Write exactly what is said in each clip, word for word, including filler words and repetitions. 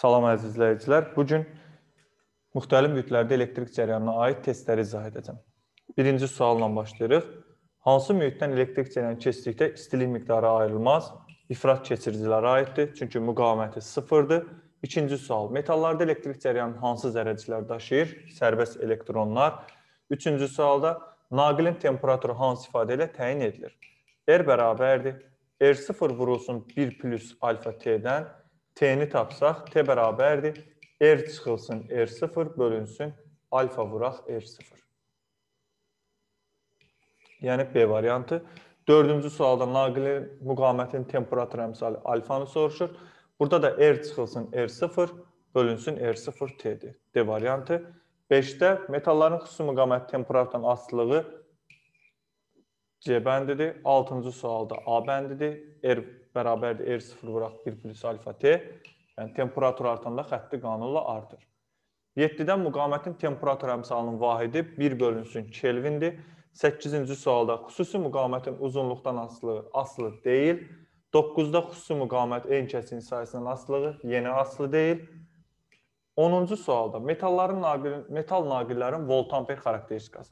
Salam əziz izləyicilər. Bugün müxtəlif mühitlərdə elektrik cərəyanına aid testləri izah edəcəm. Birinci sualla başlayırıq. Hansı mühitdən elektrik cərəyanı keçdikdə istilik miqdarı ayrılmaz? İfrat keçiricilərə aiddir, çünki müqaviməti sıfırdır. İkinci sual, metallarda elektrik cərəyanı hansı zərəciklər daşıyır? Sərbəst elektronlar. Üçüncü sualda, naqilin temperaturu hansı ifadə ilə təyin edilir? R bərabərdir. R sıfır vurulsun bir plus alfa T'dən, T'ni tapsaq, T bərabərdir. R çıxılsın R sıfır bölünsün, alfa vuraq R sıfır. Yəni B variantı. Dördüncü sualda naqilin müqavimətin temperaturu əmsali alfanı soruşur. Burada da R çıxılsın R sıfır bölünsün R sıfır T'dir. D variantı. beşdə metalların xüsusi müqavimət temperaturdan asılılığı C bəndidir. altıncı sualda A bəndidir. R bərabərdir R sıfır vuraq bir plus alfa T. Yəni temperatur artanda xətti qanunla artır. yeddidən müqavimətin temperatur əmsalının vahidi bir bölünsün Kelvindir. səkkizinci sualda xüsusi müqavimətin uzunluqdan asılı asılı deyil. doqquzda xüsusi müqavimət en kəsin sayısının asılığı yeni asılı deyil. onuncu sualda metalların metal naqillərin volt-amper xarakteristikası.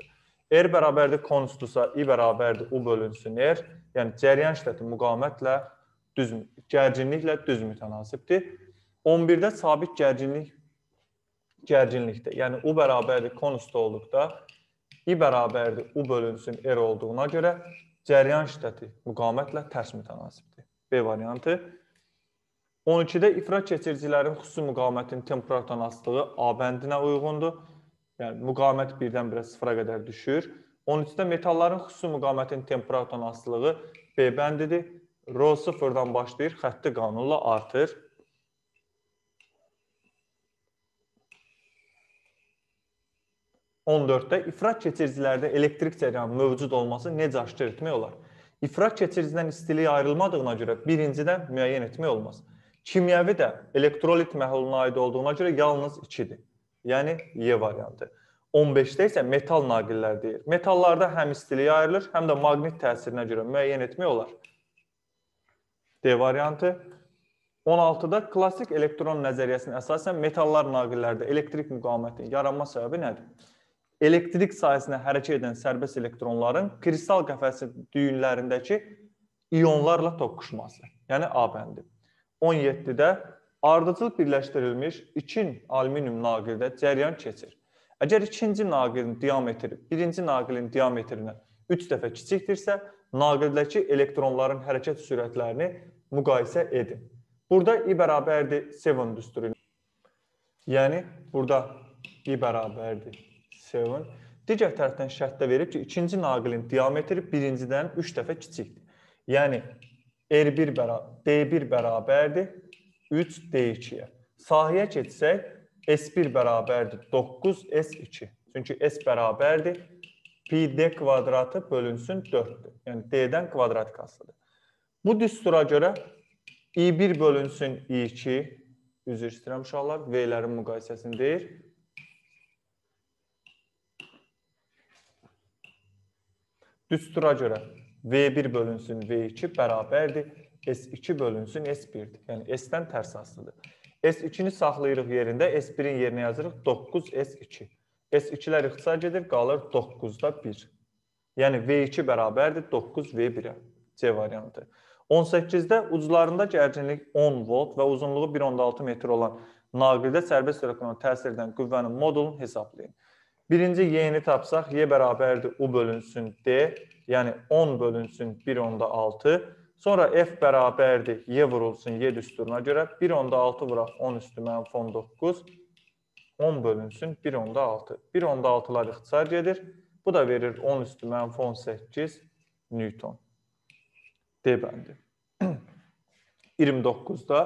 R bərabərdir konstlusa, I bərabərdir U bölünsün R. Yəni cəryan şiddəti müqavimətlə düz gərginliklə düz mütənasibdir. on birdə sabit gərginlik gərginlikdə, yəni U bərabərdir konstlu olduqda I bərabərdir U bölünsün R olduğuna görə cəryan şiddəti müqavimətlə tərs mütənasibdir. B variantı. on ikidə ifrat keçiricilərin xüsusi müqavimətin temperaturdan asılığı A bəndinə uyğundur. Yəni müqavimət birdən-birə sıfıra qədər düşür. on üçdə metalların xüsusi müqavimətin temperaturdan asılığı B bəndidir. Rho sıfırdan başlayır, xətti qanunla artır. on dörddə ifrat keçiricilərdə elektrik cərəyanı mövcud olması necə aşkar etmək olar? İfrat keçiricidən istiliyi ayrılmadığına görə birincidən müəyyən etmək olmaz. Kimyəvi də elektrolit məhluluna aid olduğuna görə yalnız ikidir. Yəni Y variantı. on beşdə isə metal naqillər deyir. Metallarda həm istiliyi ayrılır, həm də maqnit təsirinə görə müəyyən etmək olar. D variantı. on altıda klasik elektron nəzəriyyəsinin əsasən metallar naqillərdə elektrik müqavimətinin yaranma səbəbi nədir? Elektrik sayəsində hərəkət edən sərbəst elektronların kristal qəfəsi düyünlərindəki ionlarla toqquşması, yəni A bəndi. on yeddidə ardıcıl birləşdirilmiş ikinci alüminium naqildə cəryan keçir. Əgər ikinci naqilin diametri birinci naqilin diametrinə üç dəfə kiçikdirsə, naqildəki elektronların hərəkət sürətlərini müqayisə edin. Burada I bərabərdir seven düsturu. Yəni burada I bərabərdir seven. Digər tərəfdən şərtdə verib ki, ikinci naqilin diametri birincidən üç dəfə kiçikdir. Yəni R bir D bir bərabərdir üç D ikiyə. Sahəyə keçsək, S bir bərabərdir doqquz S iki. Çünki S bərabərdir pi D kvadratı bölünsün dörddür. Yəni D-dən kvadrat kasıdır. Bu düstura görə I bir bölünsün I iki, üzr istəyirəm uşaqlar, V-lərin müqayisəsini deyir. Düstura görə V bir bölünsün V iki bərabərdir S iki bölünsün S birdir. Yəni S-dən tərs asılıdır. S ikini saxlayırıq yerində, S birin yerinə yazırıq doqquz S iki. S ikilər ixtisar gedir, qalır doqquzda bir. Yəni V iki bərabərdir doqquz V birə. C variantı. on səkkizdə uclarında gərginlik on volt və uzunluğu bir nöqtə altı metr olan naqildə sərbəst elektronun təsir edən qüvvənin modulunu hesablayın. Birinci y'ni tapsaq, y bərabərdir u bölünsün d, yəni on bölünsün bir nöqtə altı. Sonra f bərabərdir y vurulsun y düsturuna görə bir nöqtə altı vuraq on üstü mənfi on doqquz, on bölünsün bir nöqtə altı. bir nöqtə altılar ixtisar gedir, bu da verir on üstü mənfi on səkkiz newton. D bəndi. iyirmi doqquzda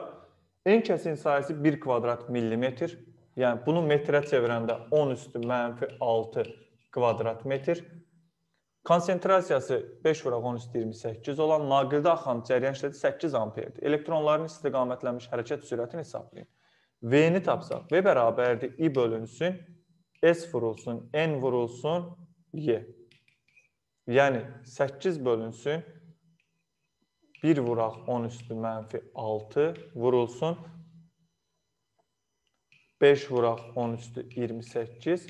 en kəsin sayısı bir kvadrat millimetr. Yəni bunu metrə çevirəndə on üstü mənfi altı kvadrat metr. Konsentrasiyası beş vuraq on üstü iyirmi səkkiz olan naqildə axan cəryan şiddəti səkkiz amperdir. Elektronların istiqamətlənmiş hərəkət sürətini hesablayın. V-ni tapsaq, V bərabərdir I bölünsün, S vurulsun, N vurulsun, Y. Yəni səkkiz bölünsün, bir vuraq on üstü mənfi altı vurulsun, beş vuraq on üstü iyirmi səkkiz.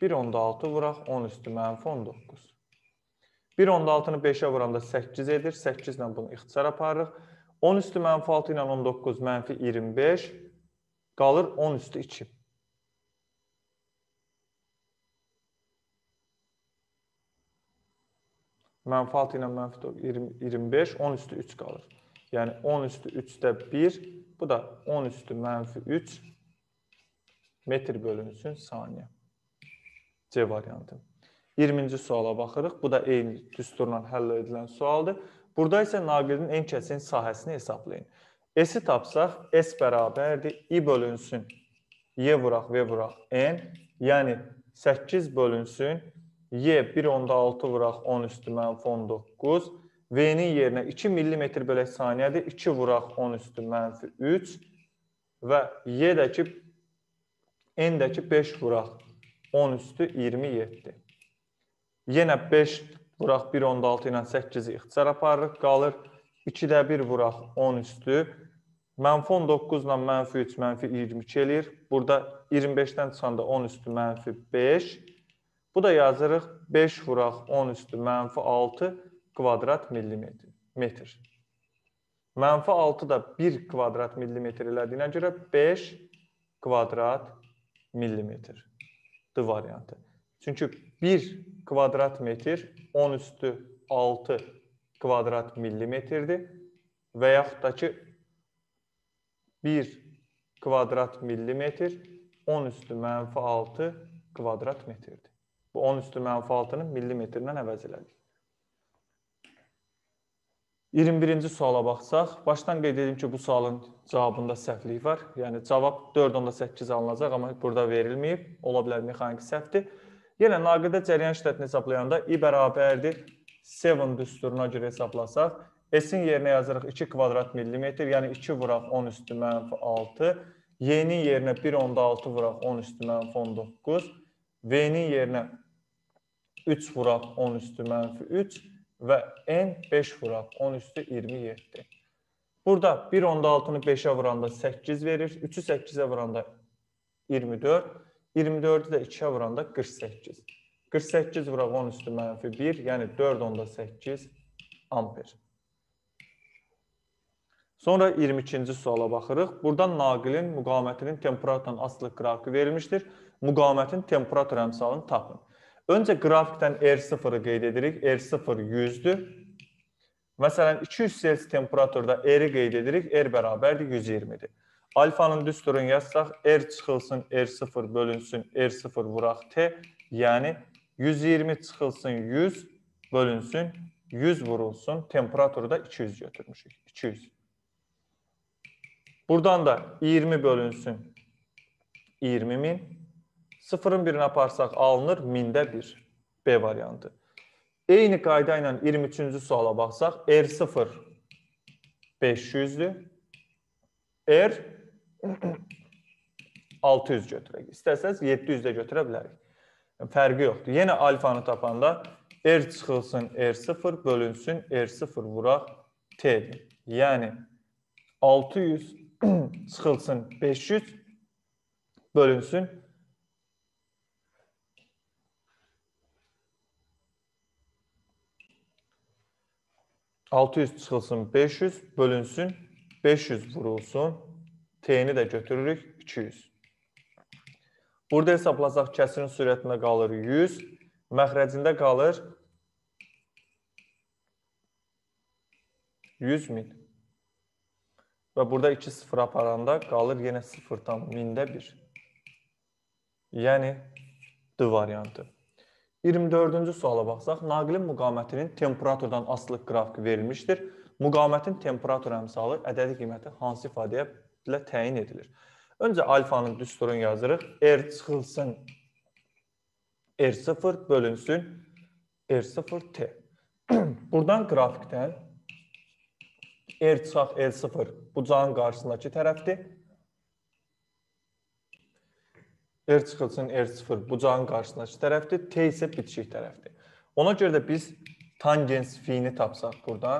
bir onda altı vuraq on üstü mənfi on doqquz. bir onda altını beşə vuranda səkkiz edir. səkkiz ilə bunu ixtisar aparırıq. on üstü mənfi altı ilə on doqquz mənfi iyirmi beş. Qalır on üstü iki. Mənfi altı ilə mənfi iyirmi beş. on üstü üç qalır. Yəni on üstü üçdə bir. Bu da on üstü mənfi üç metr bölünsün saniyə. C variantı. iyirminci suala baxırıq. Bu da eyni düsturla həll edilən sualdır. Burada isə naqilin en kəsin sahəsini hesablayın. S-i tapsaq, S bərabərdir. I bölünsün. Y vuraq, V vuraq, N. Yəni səkkiz bölünsün. Y bir onda altı vuraq, on üstü mənfi on doqquz. V'nin yerinə iki millimetr bölək saniyədir. iki vuraq, on üstü mənfi üç. Və Y'dəki N'dəki beş vuraq, on üstü iyirmi yeddi. Yenə beş vuraq, bir onda altı ilə səkkizi ixtisar aparırıq. Qalır ikidə bir vuraq, on üstü. Mənfi on doqquz ilə mənfi üç, mənfi iyirmi iki eləyir. Burada iyirmi beşdən çıxanda on üstü mənfi beş. Bu da yazırıq. beş vuraq, on üstü mənfi altı kvadrat millimetr. Mənfi altı da bir kvadrat millimetr elədiyinə görə beş kvadrat millimetr. D variantı. Çünki bir kvadrat metr on üstü altı kvadrat millimetrdir. Və yaxud da ki bir kvadrat millimetr on üstü mənfi altı kvadrat metrdir. Bu on üstü mənfi altının millimetrindən əvəz elədik. iyirmi birinci suala baxsaq, başdan qeyd edim ki, bu sualın cavabında səhvlik var. Yəni, cavab dörd onda səkkiz alınacaq, amma burada verilməyib. Ola bilər mexaniki səhvdir. Yenə, naqildə cəryan şiddətini hesablayanda i bərabərdir. yeddi düsturuna görə hesablasaq, s-in yerinə yazırıq iki kvadrat millimetr, yəni iki vuraq on üstü mənfi altı. Y-nin yerinə bir onda altı vuraq on üstü mənfi on doqquz. V-nin yerinə üç vuraq on üstü mənfi üç. Və n beş vuraq, on üstü iyirmi yeddi. Burada bir onda altını beşə vuranda səkkiz verir, üçü səkkizə vuranda iyirmi dörd, iyirmi dördü də ikiyə vuranda qırx səkkiz. qırx səkkiz vuraq on üstü mənfi bir, yəni dörd onda səkkiz amper. Sonra iyirmi ikinci suala baxırıq. Buradan naqilin müqavimətinin temperaturdan asılı qrafiki verilmişdir. Müqavimətin temperatur əmsalını tapın. Öncə qrafikdən R sıfırı qeyd edirik. R sıfır yüzdür. Məsələn, iki yüz selsi temperaturda R-i qeyd edirik. R bərabərdir yüz iyirmidir. Alfanın düsturunu yazsaq, R çıxılsın, R sıfır bölünsün, R sıfır vuraq T. Yəni, yüz iyirmi çıxılsın yüz bölünsün, yüz vurulsun. Temperaturda iki yüz götürmüşük. iki yüz. Buradan da iyirmi bölünsün iyirmi min. sıfırın birini aparsaq alınır, mində bir. B variantı. Eyni qayda ilə iyirmi üçüncü suala baxsaq, R sıfır beş yüzdür. R altı yüz götürək. İstərsəz yeddi yüz də götürə bilərik. Fərqi yoxdur. Yenə alfanı tapanda R çıxılsın R sıfır bölünsün R sıfır vuraq T. Yəni altı yüz çıxılsın beş yüz bölünsün altı yüz çıxılsın beş yüz, bölünsün, beş yüz vurulsun, T-ni də götürürük, iki yüz. Burada hesablasaq, kəsirin sürətində qalır yüz, məxrəcində qalır yüz min. Və burada iki sıfır aparanda qalır yenə sıfırdan mində bir. Yəni, D variantı. iyirmi dördüncü suala baxsaq, naqilin müqavimətinin temperaturdan asılı qrafiki verilmişdir. Müqavimətin temperatur əmsalı ədədi qiyməti hansı ifadə ilə təyin edilir? Öncə alfanın düsturunu yazırıq. R çıxılsın R sıfır bölünsün R sıfır T. Buradan qrafikdən R çıxaq R sıfır bucağın qarşısındakı tərəfdir. R çıxılsın R sıfır bucağın qarşısındakı tərəfdir, T isə bitişik tərəfdir. Ona görə də biz tangens fi-ni tapsaq burada,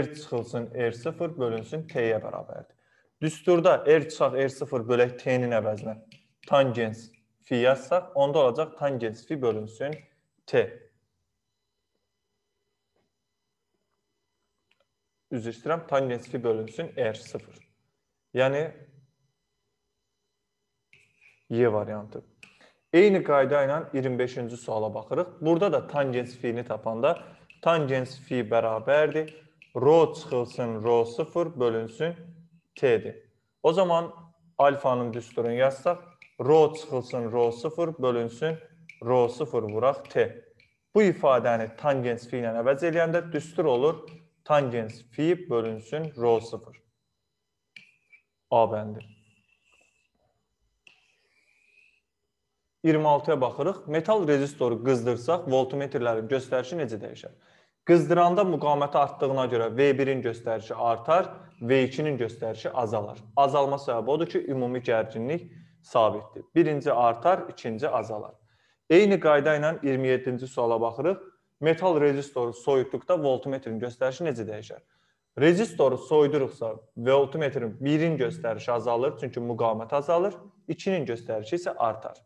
R çıxılsın R sıfır bölünsün T-yə bərabərdir. Düsturda R çıxaq R sıfır bölək T-nin əvəzinə tangens fi yazsak onda olacak tangens fi bölünsün t. Üzür istəyirəm, tangens fi bölünsün r sıfır. Yani y variantı. Eyni qayda ilə iyirmi beşinci suala baxırıq. Burada da tangens fi'ni tapanda tangens fi bərabərdir rho çıxılsın rho sıfır bölünsün t'dir. O zaman alfanın düsturunu yazsaq rho çıxılsın rho sıfır bölünsün rho sıfır vuraq t. Bu ifadəni tangens fi ilə əvəz eləyəndə düstur olur tangens fi bölünsün rho sıfır. A bəndi. iyirmi altıya baxırıq. Metal rezistoru qızdırsaq voltmetrlərin göstərişi necə dəyişər? Qızdıranda müqaməti artdığına görə V birin göstərişi artar, V ikinin göstərişi azalar. Azalma səbəbi odur ki, ümumi gərginlik sabitdir. Birinci artar, ikinci azalar. Eyni qayda ilə iyirmi yeddinci suala baxırıq. Metal rezistoru soyutduqda voltmetrin göstərişi necə dəyişər? Rezistoru soyuduruqsa voltmetrin birin göstərişi azalır, çünki müqamət azalır, ikinin göstərişi isə artar.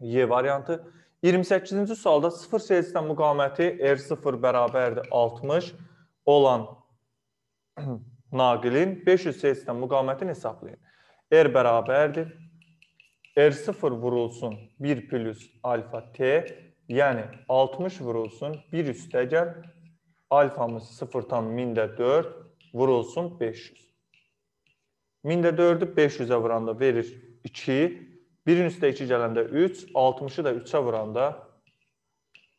Y variantı. iyirmi səkkizinci sualda sıfır selsidən müqaməti R sıfır bərabərdir altmış olan naqilin beş yüz selsidən müqamətini hesablayın. R bərabərdir. R sıfır vurulsun bir plus alfa t. Yəni altmış vurulsun bir üstə gəl alfamız sıfırdan mində dörd vurulsun beş yüz. Mində dördü beş yüzə vuranda verir iki, birin üstə iki gələndə üç, altmışı da üçə vuranda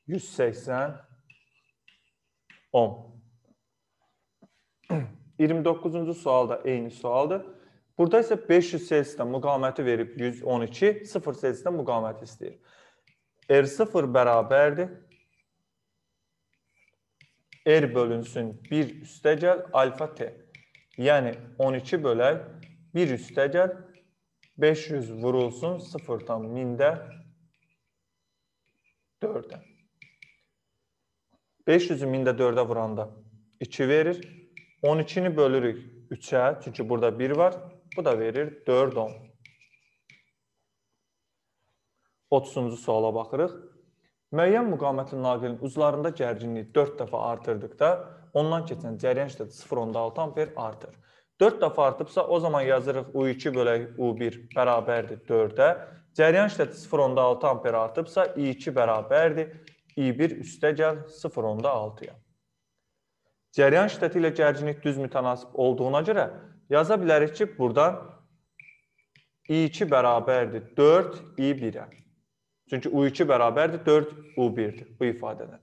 yüz səksən, on. iyirmi doqquzuncu sual da eyni sualdır. Burada isə beş yüz selsidən müqaməti verib yüz on iki, sıfır selsidən müqaməti istəyir. R sıfır bərabərdir. R bölünsün bir üstə gəl alfa t. Yəni on iki bölək bir üstə gəl beş yüz vurulsun sıfırdan mində dördə. beş yüzü mində dördə vuranda iki verir. on ikini bölürük üçə, çünki burada bir var. Bu da verir dörd on. otuzuncu suala baxırıq. Müəyyən müqamətli naqilin uzlarında gərginliyi dörd dəfə artırdıqda ondan keçən cəryan şiddəti sıfır nöqtə altı amper artır. dörd dəfə artıbsa o zaman yazırıq U iki bölək U bir bərabərdir dördə. Cəryan şiddəti sıfır nöqtə altı amper artıbsa I iki bərabərdir I bir üstə gəl sıfır nöqtə altıya. Cəryan şiddəti ilə gərginlik düz mütənasib olduğuna görə yaza bilərik ki, burada I iki bərabərdir dörd I birə. Çünki U iki bərabərdir dörd U birdir bu ifadədən.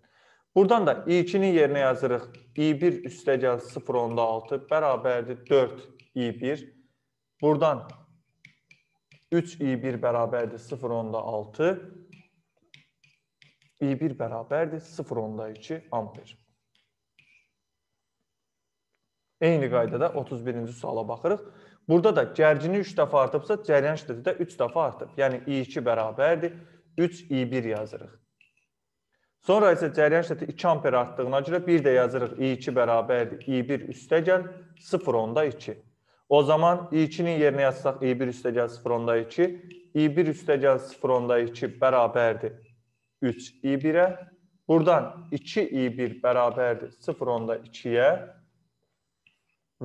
Buradan da I ikinin yerinə yazırıq. I bir üstə gəl sıfır nöqtə altı bərabərdir dörd I bir. Buradan üç I bir bərabərdir sıfır nöqtə altı. I bir bərabərdir sıfır nöqtə iki amper. Eyni qaydada otuz birinci suala baxırıq. Burada da gərginlik üç dəfə artıbsa cəryan şiddəti də üç dəfə artıb. Yəni I iki bərabərdir üç I bir yazırıq. Sonra isə cəryan şiddəti iki amper artdığına görə bir də yazırıq I iki bərabərdir I bir üstə gəl sıfır nöqtə iki. O zaman I ikinin yerinə yazsaq I bir üstə gəl sıfır nöqtə iki, I bir üstə gəl sıfır nöqtə iki bərabərdir üç I birə. Buradan iki I bir bərabərdir sıfır nöqtə ikiyə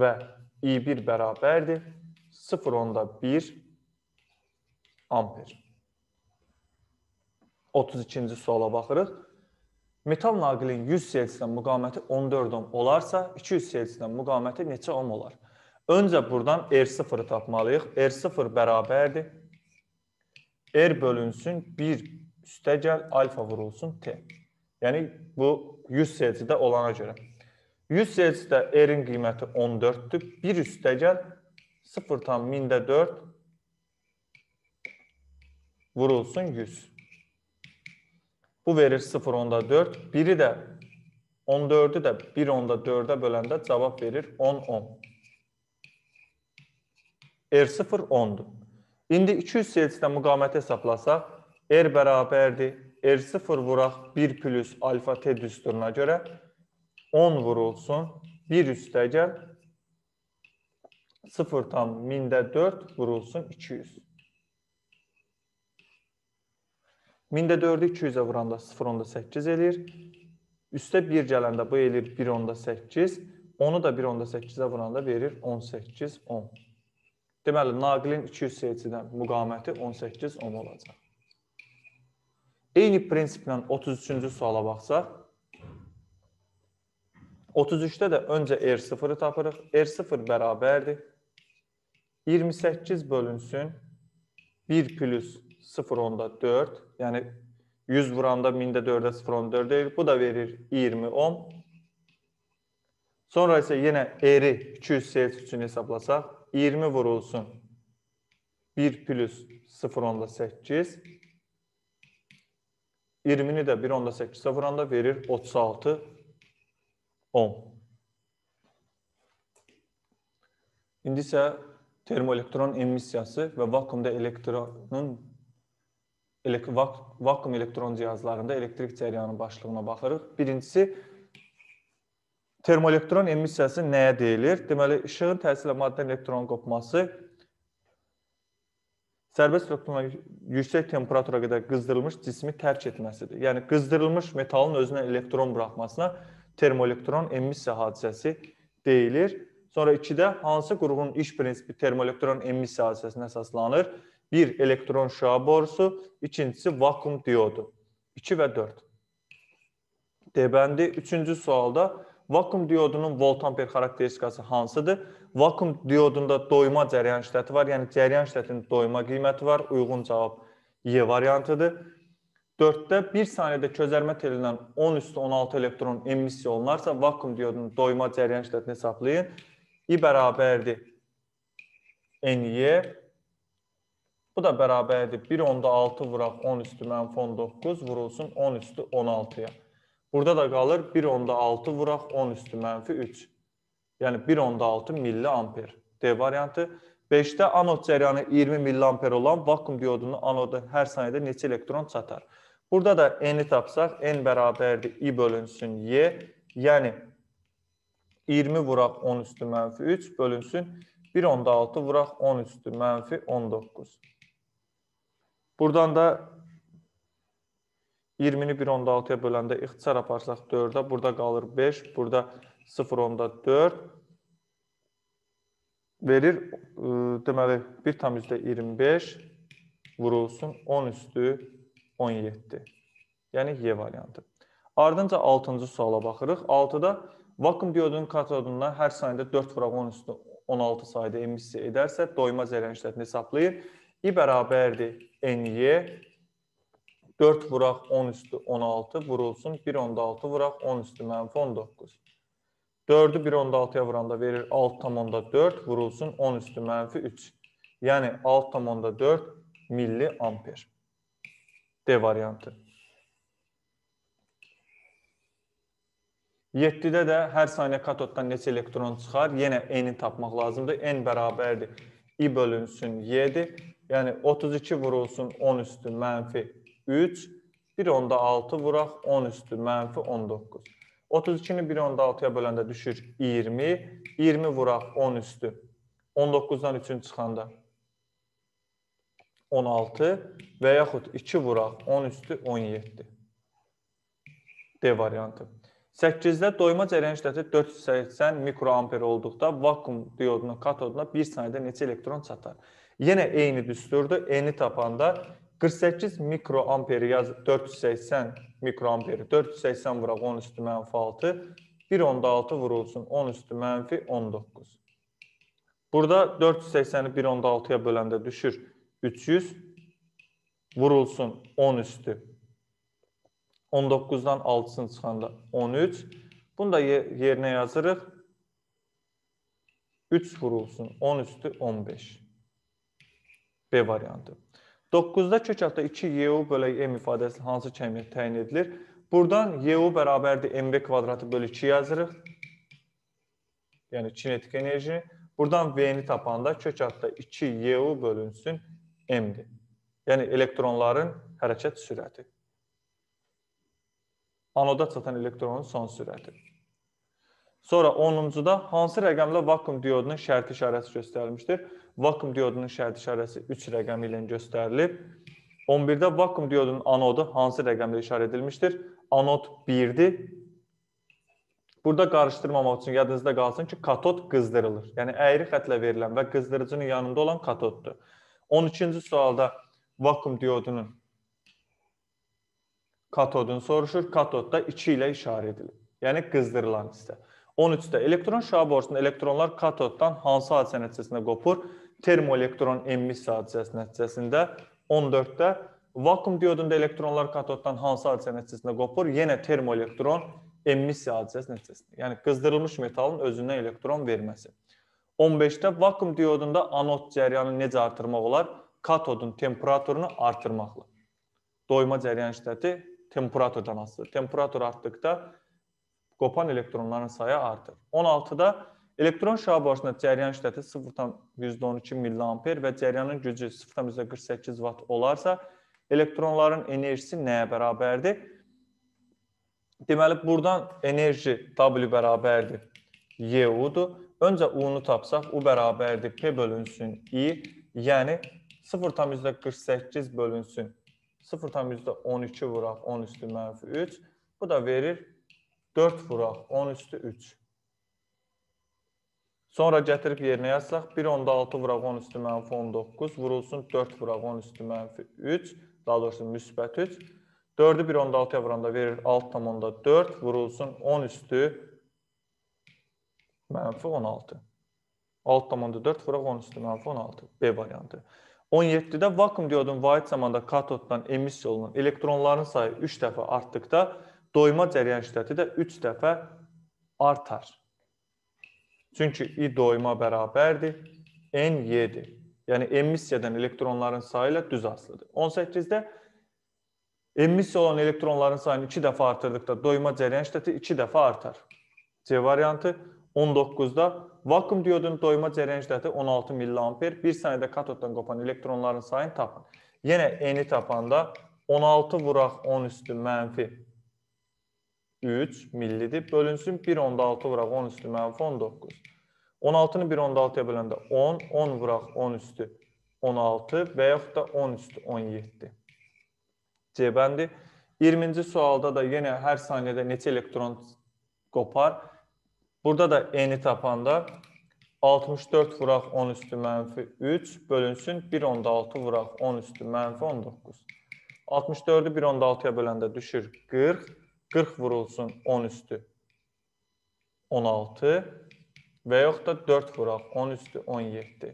və I bir bərabərdir sıfır nöqtə bir amper. otuz ikinci suala baxırıq. Metal naqilin yüz selsidən müqaməti on dörd ohm olarsa, iki yüz selsidən müqaməti neçə ohm olar? Öncə buradan R sıfırı tapmalıyıq. R sıfır bərabərdir. R bölünsün bir üstə gəl alfa vurulsun T. Yəni bu yüz selsidə olana görə. yüz selsidə R-in qiyməti on dörddür. bir üstə gəl sıfır tam mində dörd vurulsun yüz. Bu verir sıfır nöqtə dörd. biri də on dördü də bir nöqtə dördə böləndə cavab verir on on. R sıfır ondur. İndi iki yüz selsidə müqaməti hesablasaq R bərabərdir. R sıfır vuraq bir plus alfa t düsturuna görə on vurulsun bir üstə gəl sıfır tam mində dörd vurulsun iki yüz. binde dördü iki yüzə vuranda sıfır onda səkkiz eləyir. Üstə bir gələndə bu eləyir bir onda səkkiz. onu da bir onda səkkizə vuranda verir on səkkiz on. Deməli, naqilin iki yüz səkkiz-dən müqaməti on səkkiz on olacaq. Eyni prinsiplə otuz üçüncü suala baxsaq. otuz üçdə də öncə R sıfırı tapırıq. R sıfır bərabərdir iyirmi səkkiz bölünsün bir plus sıfır onda dörd. Yəni yüz vuranda bində dördə sıfır onda dörd deyil. Bu da verir iyirmi on. Sonra isə yenə R-i iki yüz səkkiz üçün hesablasaq. iyirmi vurulsun bir plus sıfır onda səkkiz. iyirmini də bir onda səkkizə vuranda verir otuz altı on. İndi isə termoelektron emissiyası və vakuumda elektronun vakuum elektron cihazlarında elektrik cəryanının başlığına baxırıq. Birincisi, termoelektron emissiyası nəyə deyilir? Deməli, işığın təsirlə maddənin elektronun qopması sərbəst elektronun yüksək temperatura qədər qızdırılmış cismi tərk etməsidir. Yəni, qızdırılmış metalın özünə elektron buraxmasına termoelektron emissiya hadisəsi deyilir. Sonra ikidə hansı qurğunun iş prinsipi termoelektron emissiya hadisəsində əsaslanır? Bir, elektron şüa borusu, ikincisi vakuum diodu. iki və dörd. D bəndi. Üçüncü sualda vakuum diodunun volt-amper xarakteristikası hansıdır? Vakuum diodunda doyma cəryan şiddəti var, yəni cəryan şiddətinin doyma qiyməti var. Uyğun cavab Y variantıdır. dörddə bir saniyədə közərmə telindən on üstə on altı elektron emissiya olunarsa, vakuum diodunun doyma cəryan şiddətini hesablayın. İ bərabərdir N Y. Bu da bərabərdir bir onda altı vuraq on üstü mənfi on doqquz vurulsun on üstü on altıya. Burada da qalır bir onda altı vuraq on üstü mənfi üç. Yəni bir onda altı milliamper. D variantı. beşdə anod cəryanı iyirmi milliamper olan vakuum diodunu anoda hər saniyədə neçə elektron çatar? Burada da N-i tapsaq, N bərabərdir I bölünsün Y. Yəni iyirmi vuraq on üstü mənfi üç bölünsün bir onda altı vuraq on üstü mənfi on doqquz. Buradan da iyirmini bir onda altıya böləndə ixtisar aparsaq dördə, burada qalır beş, burada sıfır onda dörd verir, deməli bir tam yüzdə iyirmi beş vurulsun on üstü on yeddi, yəni Y variantı. Ardınca altıncı suala baxırıq. altıda vakuum diodunun katodundan hər saniyədə dörd vuraq on üstü on altı sayda emissiya edərsə, doyma cəryan şiddətini hesablayır. İ bərabərdir N Y. dörd vuraq on üstü on altı vurulsun, bir onda altı vuraq on üstü mənfi on doqquz. dördü bir onda altıya vuranda verir altı tam onda dörd vurulsun on üstü mənfi üç. Yəni altı tam onda dörd milli amper. D variantı. yeddidə də hər saniyə katoddan neçə elektron çıxar? Yenə N-i tapmaq lazımdır. N bərabərdir I bölünsün Y-dir. Yəni otuz iki vurulsun on üstü mənfi üç, bir onda altı vuraq on üstü mənfi on doqquz. otuz ikini bir onda altıya böləndə düşür iyirmi, iyirmi vuraq on üstü, on doqquzdan üçün çıxanda on altı və yaxud iki vuraq on üstü on yeddi. D variantı. səkkizdə doyma cəryan şiddəti dörd yüz səksən mikroamper olduqda vakuum diodunun katoduna bir saniyədə neçə elektron çatar? Yenə eyni düsturdur, N-i tapanda qırx səkkiz mikroamperi yaz, dörd yüz səksən mikroamperi, dörd yüz səksən vuraq on üstü mənfi altı, bir onda altı vurulsun on üstü mənfi on doqquz. Burada dörd yüz səksəni bir onda altıya böləndə düşür üç yüz, vurulsun on üstü on doqquzdan altısını çıxanda on üç. Bunu da yerinə yazırıq, üç vurulsun on üstü on beş. B variantı. doqquzda kök altında iki Y U bölək M ifadəsi hansı kəmiyyət təyin edilir? Buradan Y U bərabərdir M B kvadratı bölü iki yazırıq. Yəni kinetik enerjini. Buradan V-ni tapanda kök altında iki Y U bölünsün M-dir. Yəni elektronların hərəkət sürəti. Anoda çatan elektronun son sürəti. Sonra onuncuda hansı rəqəmlə vakuum diodunun şərti işarəsi göstərilmişdir? Vakuum diodunun şərti işarəsi üç rəqəmi ilə göstərilib. on birde vakum diyodunun anodu hansı rəqəmlə işarə edilmişdir? Anod birdir. Burada qarışdırmamaq üçün yadınızda qalsın ki, katod qızdırılır. Yəni əyri xətlə verilən və qızdırıcının yanında olan katoddur. on ikinci sualda vakum diyodunun katodunu soruşur. Katodda iki ilə işarə edilir. Yəni qızdırılan hissə. on üçdə elektron şah borusunda elektronlar katoddan hansı hadisə nəticəsində qopur? Termoelektron emmisi hadisəsi nəticəsində. on dörddə vakum diyodunda elektronlar katoddan hansı hadisə nəticəsində qopur? Yenə termoelektron emmisi hadisəsi nəticəsində. Yəni qızdırılmış metalın özündən elektron verməsi. on beşdə vakum diyodunda anod cəryanı necə artırmaq olar? Katodun temperaturunu artırmaqla. Doyma cəryan şiddəti temperaturdan asılıdır. Temperatur artdıqda qopan elektronların sayı artır. on altıda elektron şah borusunda cəryan şiddəti sıfır tam yüzdə on iki milliamper və cəryanın gücü sıfır tam yüzdə qırx səkkiz watt olarsa, elektronların enerjisi nəyə bərabərdir? Deməli, buradan enerji W bərabərdir Y U'dur. Öncə U'nu tapsaq, U bərabərdir P bölünsün I, yəni sıfır tam yüzdə qırx səkkiz bölünsün sıfır tam yüzdə on iki vuraq on üstü mənfi üç. Bu da verir dörd vuraq on üstü üç. Sonra gətirib yerinə yazsaq, bir onda altı vuraq on üstü mənfi on doqquz, vurulsun dörd vuraq on üstü mənfi üç, daha doğrusu müsbət üç. dördü bir onda altıya vuranda verir altı tam onda dörd, vurulsun on üstü mənfi on altı. altı tam onda dörd vuraq on üstü mənfi on altı. B variantı. on yeddidə vakum diyodun vahid zamanda katoddan emissiya olunan elektronların sayı üç dəfə artdıqda doyma cəryan şiddəti də üç dəfə artar. Çünki I doyma bərabərdir, N Y'dir. Yəni emissiyadan elektronların sayı ilə düz asılıdır. on səkkizdə emissiya olan elektronların sayını iki dəfə artırdıqda doyma cəryan şiddəti iki dəfə artar. C variantı. on doqquzda vakum diyodunun doyma cəryan şiddəti on altı milliamper. Bir saniyədə katoddan qopan elektronların sayını tapın. Yenə N'i tapanda on altı vuraq on üstü mənfi üç millidir. Bölünsün bir onda altı vuraq on üstü mənfi on doqquz. on altını bir onda altıya böləndə on, on vuraq on üstü on altı və yaxud da on üstü on yeddi. C bəndi. iyirminci sualda da yenə hər saniyədə neçə elektron qopar? Burada da N'i tapanda altmış dörd vuraq on üstü mənfi üç bölünsün bir onda altı vuraq on üstü mənfi on doqquz. altmış dördü bir onda altıya böləndə düşür qırx. qırx vurulsun on üstü on altı və yox da dörd vuraq on üstü on yeddi.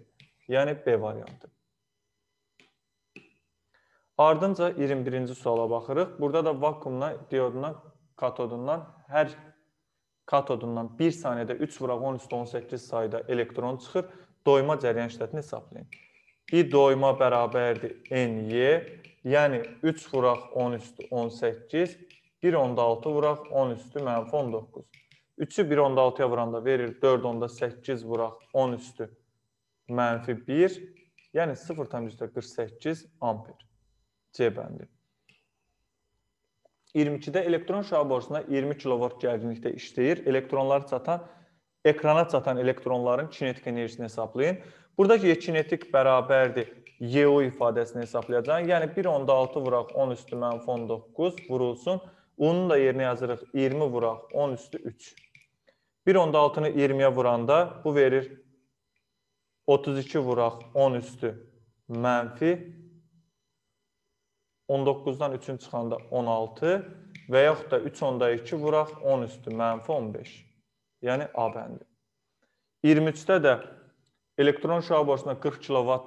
Yəni B variantı. Ardınca iyirmi birinci suala baxırıq. Burada da vakumla, diyodundan, katodundan hər katodundan bir saniyədə üç vuraq on üstü on səkkiz sayda elektron çıxır. Doyma cəryan şiddətini hesablayın. I doyma bərabərdir N Y, yəni üç vuraq on üstü on səkkiz, bir onda altı vuraq on üstü mənfi on doqquz. üçü bir onda altıya vuranda verir dörd onda səkkiz vuraq on üstü mənfi bir, yəni sıfır tam yüzdə qırx səkkiz amper. C bəndi. iyirmi ikidə elektron şah borusunda iyirmi kilovart gərginlikdə işləyir. Elektronlar çatan, ekrana çatan elektronların kinetik enerjisini hesablayın. Buradakı kinetik bərabərdir Y U ifadəsini hesablayacağım. Yəni bir onda altı vuraq on üstü mənfi on doqquz vurulsun. U'nun da yerinə yazırıq iyirmi vuraq on üstü üç. bir onda altını iyirmiyə vuranda bu verir otuz iki vuraq on üstü mənfi on doqquzdan üçün çıxanda on altı və yaxud da üç onda iki vuraq on üstü mənfi on beş. Yəni A bəndi. iyirmi üçdə də elektron şah borusunda qırx kilovat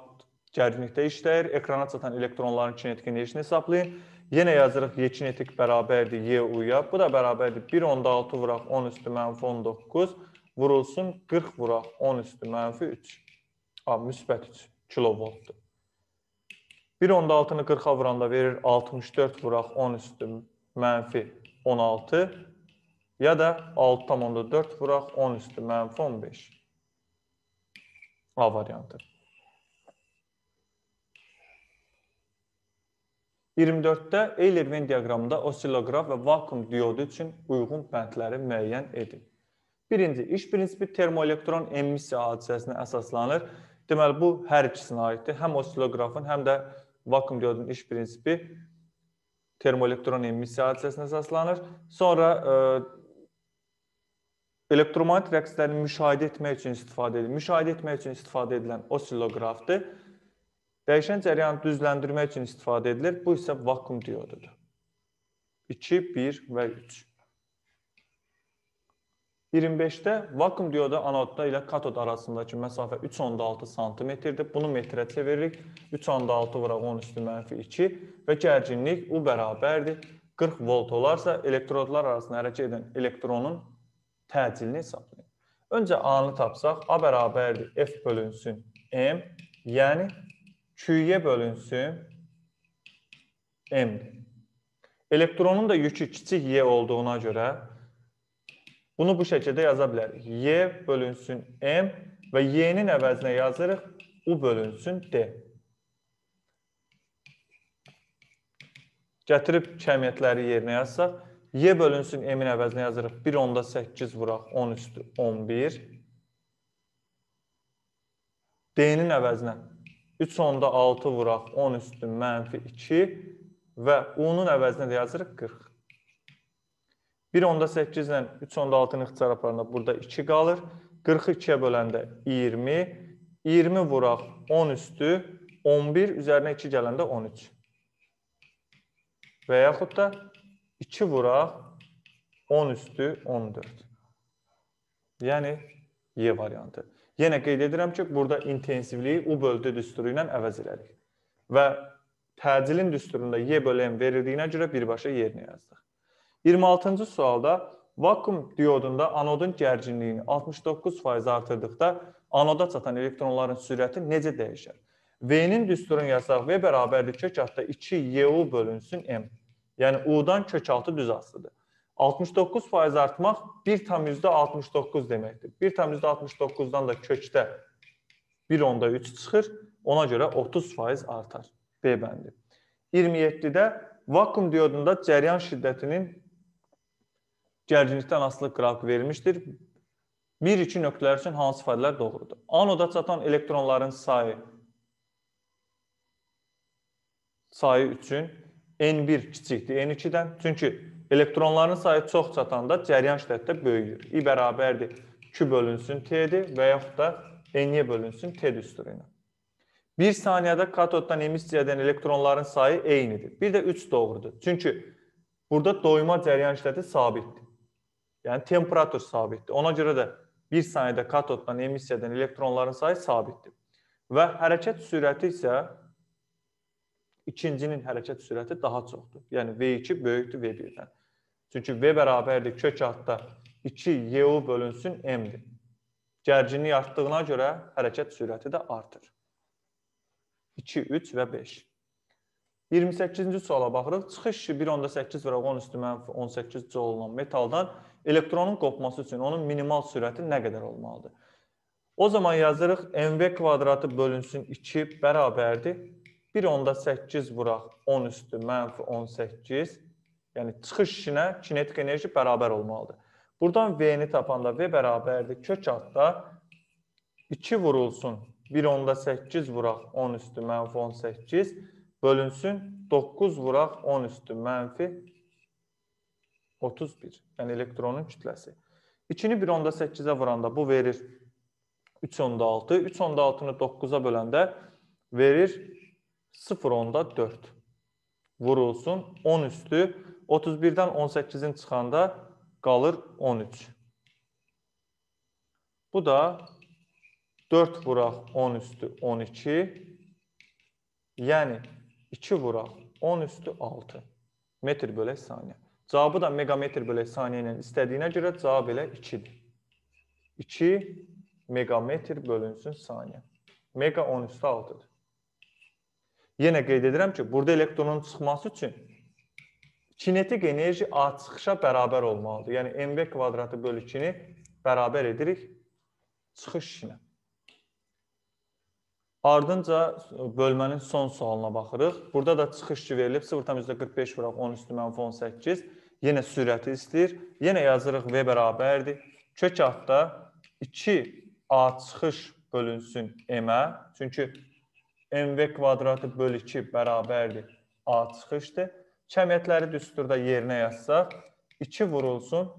gərginlikdə işləyir. Ekrana çatan elektronların kinetik enerjisini hesablayın. Yenə yazırıq Y kinetik bərabərdir Y U'ya. Bu da bərabərdir bir onda altı vuraq on üstü mənfi on doqquz vurulsun qırx vuraq on üstü mənfi üç. A, müsbət üç kilovoltdur. bir onda altını qırxa vuranda verir altmış dörd vuraq on üstü mənfi on altı ya da altı tam onda dörd vuraq on üstü mənfi on beş. A variantı. iyirmi dörddə Euler-Venn diaqramında osiloqraf və vakum diodu üçün uyğun bəndləri müəyyən edin. Birinci, iş prinsipi termoelektron emissiya hadisəsinə əsaslanır. Deməli, bu hər ikisinə aiddir. Həm osiloqrafın, həm də vakum diyodun iş prensibi termoelektronik emissiya hadisesine esaslanır. Sonra e, elektromanyetik rəqsləri müşahidə etmək üçün istifadə edilir. Müşahidə etmək üçün istifadə edilən osiloqrafdır. Dəyişən cəryanı düzləndirmək üçün istifadə edilir. Bu isə vakum diyodudur. iki, bir və üç. iyirmi beşdə vakum diyodu anodda ilə katod arasındakı məsafə üç nöqtə altı santimetrdir. Bunu metrə çeviririk. üç nöqtə altı vuraq on üstü mənfi iki və gərginlik U bərabərdir. qırx volt olarsa elektrodlar arasında hərəkət edən elektronun təcilini hesablayın. Öncə A-nı tapsaq, A bərabərdir F bölünsün M, yəni Q-yə bölünsün M-dir. Elektronun da yükü kiçik Y olduğuna görə bunu bu şəkildə yaza bilərik. Y bölünsün M və Y'nin əvəzinə yazırıq U bölünsün D. Gətirib cəmiyyətləri yerinə yazsaq, Y bölünsün M-in əvəzinə yazırıq bir onda səkkiz vuraq on üstü on bir. D-nin əvəzinə üç onda altı vuraq on üstü mənfi iki və U-nun əvəzinə də yazırıq qırx. bir onda səkkiz ilə üç onda altının ixtisaraplarında burada iki qalır. qırxı ikiyə böləndə iyirmi. iyirmi vuraq on üstü on bir, üzərinə iki gələndə on üç. Və yaxud da iki vuraq on üstü on dörd. Yəni, Y variantı. Yenə qeyd edirəm ki, burada intensivliyi U bölü düsturu ilə əvəz elədik. Və təcilin düsturunda Y bölü M verildiyinə görə birbaşa yerinə yazdıq. iyirmi altıncı sualda vakum diyodunda anodun gərginliyini altmış doqquz faiz artırdıqda anoda çatan elektronların sürəti necə dəyişər? V-nin düsturunu yazsaq V bərabərdir kök altı iki Y U bölünsün M. Yəni U-dan kök altı düz asılıdır. altmış doqquz faiz artmaq bir tam yüzdə altmış doqquz deməkdir. bir tam yüzdə altmış doqquzdan da kökdə bir onda üç çıxır. Ona görə otuz faiz artar. B bəndi. iyirmi yeddidə vakum diyodunda cəryan şiddətinin gərginlikdən asılı qrafik verilmişdir. bir iki nöqtələr üçün hansı ifadələr doğrudur? Anoda çatan elektronların sayı sayı üçün N bir kiçikdir N ikidən. Çünki elektronların sayı çox çatanda cəryan şiddətdə böyüyür. İ bərabərdir Q bölünsün T'dir və yaxud da N Y bölünsün T düsturu ilə. Bir saniyədə katoddan emissiya edən elektronların sayı eynidir. Bir də üç doğrudur. Çünki burada doyma cəryan şiddəti sabitdir. Yəni temperatur sabitdir. Ona görə də bir saniyədə katoddan emissiya edən elektronların sayı sabitdir. Və hərəkət sürəti isə ikincinin hərəkət sürəti daha çoxdur. Yəni V iki böyükdür V birdən. Çünki V bərabərdir kök altı iki Y U bölünsün M-dir. Gərginlik artdığına görə hərəkət sürəti də artır. iki, üç və beş. iyirmi səkkizinci suala baxırıq. Çıxış işi bir onda səkkiz vuraq on üstü mənfi on səkkiz coğulunan metaldan elektronun qopması üçün onun minimal sürəti nə qədər olmalıdır? O zaman yazırıq M V kvadratı bölünsün iki bərabərdir. bir onda səkkiz vuraq on üstü mənfi on səkkiz. Yəni çıxış işinə kinetik enerji bərabər olmalıdır. Buradan V-ni tapanda V bərabərdir. Kök altda iki vurulsun. bir onda səkkiz vuraq on üstü mənfi on səkkiz bölünsün doqquz vuraq on üstü mənfi otuz bir. Yəni elektronun kütləsi. ikini bir onda səkkizə vuranda bu verir üç onda altı. üç onda altını doqquza böləndə verir sıfır onda dörd. Vurulsun on üstü. otuz birdən on səkkizin çıxanda qalır on üç. Bu da dörd vuraq on üstü on iki, yəni iki vuraq on üstü altı metr bölək saniyə. Cavabı da megametr bölək saniyə ilə istədiyinə görə cavab elə ikidir. iki megametr bölünsün saniyə. Mega on üstü altıdır. Yenə qeyd edirəm ki, burada elektronun çıxması üçün kinetik enerji A çıxışa bərabər olmalıdır. Yəni M V kvadratı bölü ikini bərabər edirik çıxış işinə. Ardınca bölmənin son sualına baxırıq. Burada da çıxışçı verilib sıfır tam yüzdə qırx beş vuraq on üstü mənfi on səkkiz. Yenə sürəti istəyir. Yenə yazırıq V bərabərdir. Kök altda iki A çıxış bölünsün M-ə. Çünki mv kvadratı bölü iki beraberdir a çıxışdır. Cəmiyyətləri düsturda yerinə yazsaq, iki vurulsun.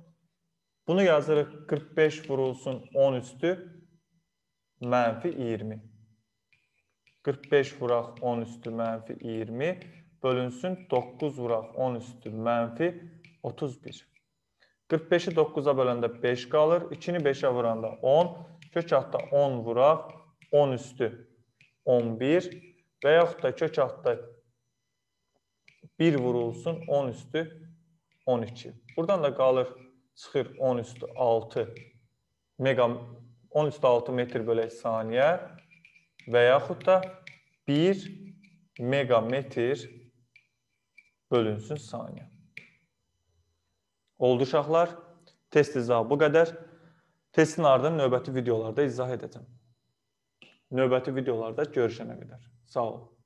Bunu yazırıq, qırx beş vurulsun on üstü mənfi iyirmi. qırx beş vuraq on üstü mənfi iyirmi bölünsün doqquz vuraq on üstü mənfi otuz bir. qırx beşi dokkuza böləndə beş qalır. ikini beşə vuranda on. Kök altda on vuraq on üstü on bir və yaxud da kök altda bir vurulsun on üstü on iki. Buradan da qalır, çıxır on üstü altı mega, on üstü altı metr bölək saniyə və yaxud da bir megametr bölünsün saniyə. Oldu uşaqlar, test izahı bu qədər. Testin ardından növbəti videolarda izah edəcəm. Növbəti videolarda görüşənə qədər. Sağ olun.